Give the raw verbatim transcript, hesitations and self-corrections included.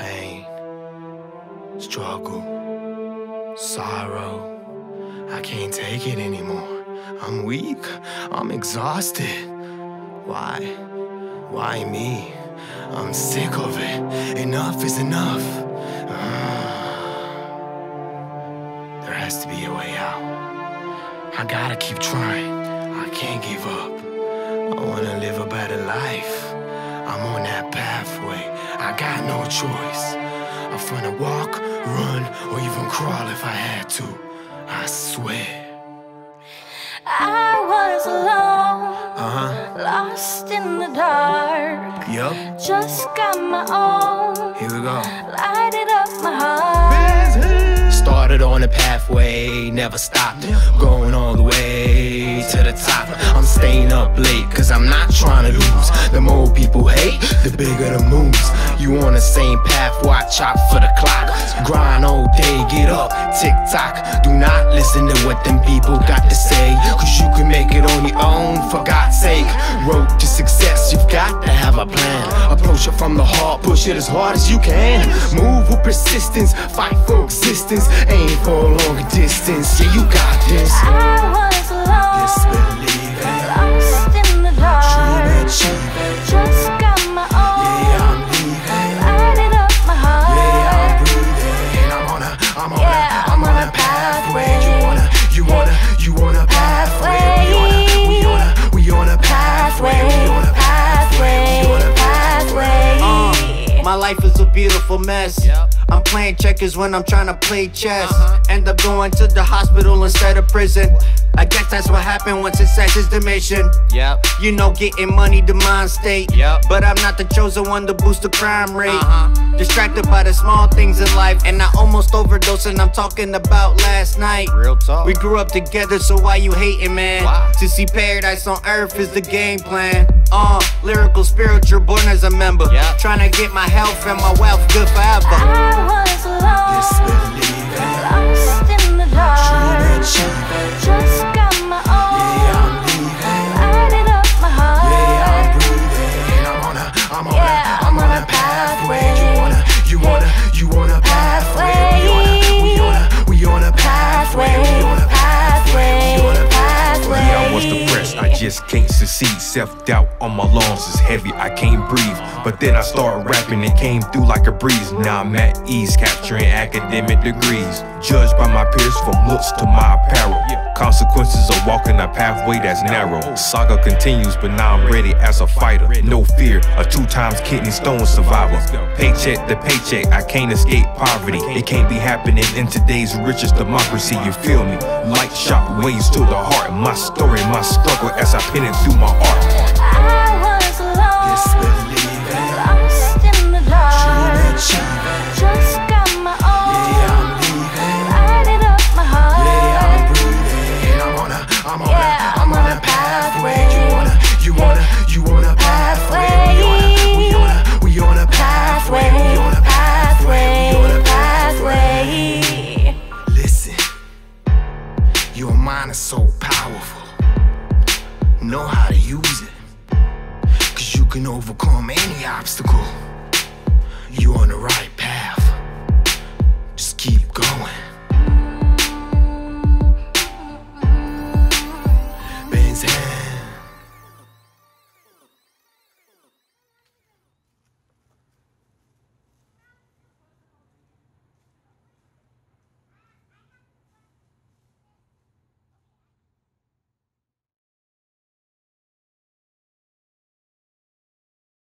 pain, struggle, sorrow. I can't take it anymore. I'm weak, I'm exhausted. Why? Why me? I'm sick of it. Enough is enough. Uh, there has to be a way out. I gotta keep trying. I can't give up. I wanna live a better life. I'm on that pathway. I got no choice. I'm gonna walk, run, or even crawl if I had to. I swear. I was alone, uh-huh. lost in the dark. Yep. Just got my own. Here we go. Lighted up my heart. Started on a pathway, never stopped. Going all the way to the top. I'm staying up late, cause I'm not trying to lose. The more people hate, the bigger the moves. You on the same path, watch out for the clock. Grind all day, get up, tick-tock. Do not listen to what them people got to say, cause you can make it on your own, for God's sake. Road to success, you've got to have a plan. Approach it from the heart, push it as hard as you can. Move with persistence, fight for existence. Aim for a longer distance, yeah, you got this. I was alone, disbelieving, lost in the dark. Dreaming, achieving, just got my own. Yeah, I'm leaving, lighting up my heart. Yeah, I'm breathing. I'm on a, I'm on yeah, a, I'm on a pathway. You wanna, you wanna, you wanna pathway. We on a, we on a, we on a pathway. We on a pathway. We on a pathway. Uh, my life is a beautiful mess. Yep. I'm playing checkers when I'm trying to play chess. Uh-huh. End up going to the hospital instead of prison. I guess that's what happened when success is the mission. Yep. You know, getting money, the mind state. Yep. But I'm not the chosen one to boost the crime rate. Uh-huh. Distracted by the small things in life, and I almost overdosed, and I'm talking about last night. Real talk. We grew up together, so why you hating, man? Wow. To see paradise on earth is the game plan. Uh, lyrical, spiritual, born as a member. Yep. Trying to get my health and my wealth good forever. I was alone, disbelieving, lost in the dark. Dreaming, achieving, just got my own. Yeah, I'm leaving, lighting up my heart. Yeah, I'm breathing. I'm on a, I'm on yeah, a, I'm on a pathway. You wanna, you wanna, you wanna pathway. We on a, we on a pathway. We on a pathway. We on a pathway. Yeah, I was depressed, I just can't succeed. Self-doubt on my lungs is heavy, I can't breathe. But then I started rapping and came through like a breeze. Now I'm at ease, capturing academic degrees. Judged by my peers from looks to my apparel. Consequences of walking a pathway that's narrow. Saga continues, but now I'm ready as a fighter. No fear, a two times kidney stone survivor. Paycheck to paycheck, I can't escape poverty. It can't be happening in today's richest democracy, you feel me? Light shock waves to the heart. My story, my struggle as I pen it through my art. I was alone, just got my own. Yeah, I'm leaving, lighting up my heart. Yeah, I'm breathing. I'm on a, I'm on yeah, a, I'm on a pathway. You wanna, you wanna, you wanna pathway. We on a, we on a pathway. We on a pathway. We on a pathway. Listen, your mind is so powerful. Know how to use it, cause you can overcome any obstacle. You on the right path.